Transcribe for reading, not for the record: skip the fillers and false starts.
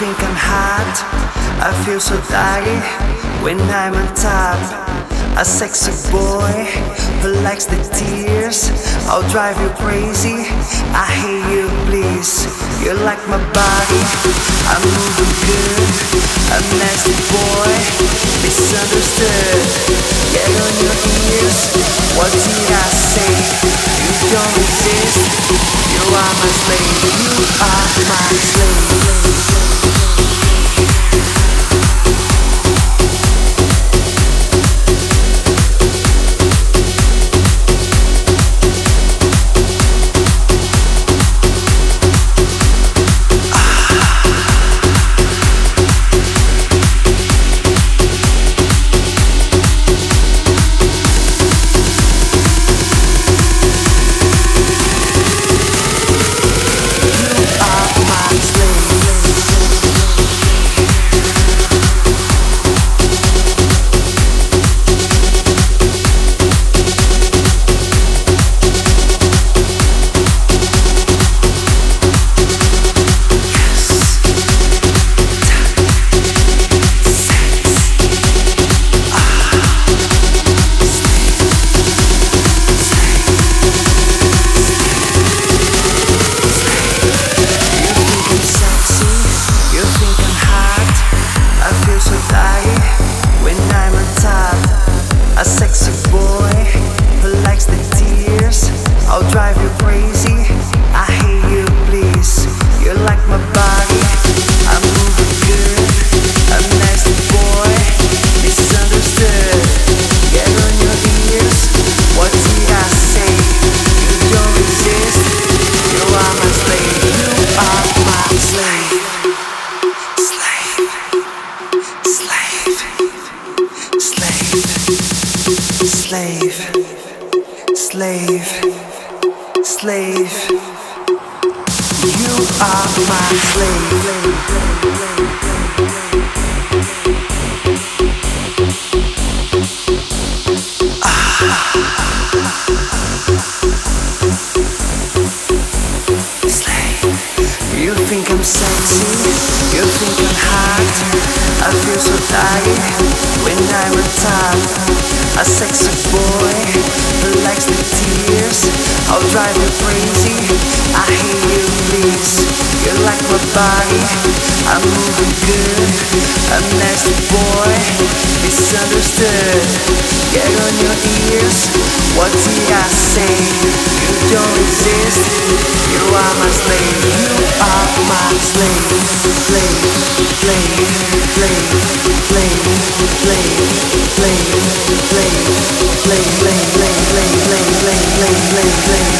think I'm hot. I feel so dirty when I'm on top. A sexy boy who likes the tears. I'll drive you crazy, I hate you, please. You like my body, I'm moving good. A nasty boy, misunderstood. Get on your ears, what did I say? You don't exist, you are my slave. You are my slave. Slave, slave, slave. You are my slave. Slave. You think I'm sexy? You think I'm hot? I feel so tired when I'm on top. A sexy boy who likes the tears. I'll drive you crazy, I hate you, please. You like my body, I'm moving good. A nasty boy, misunderstood. Get on your ears, what did I say? You don't exist, you are my slave. You are my slave. Slave, slave, slave, slave, slave, slave, slave. Blame, blame, blame, blame, blame, blame, blame, blame, blame.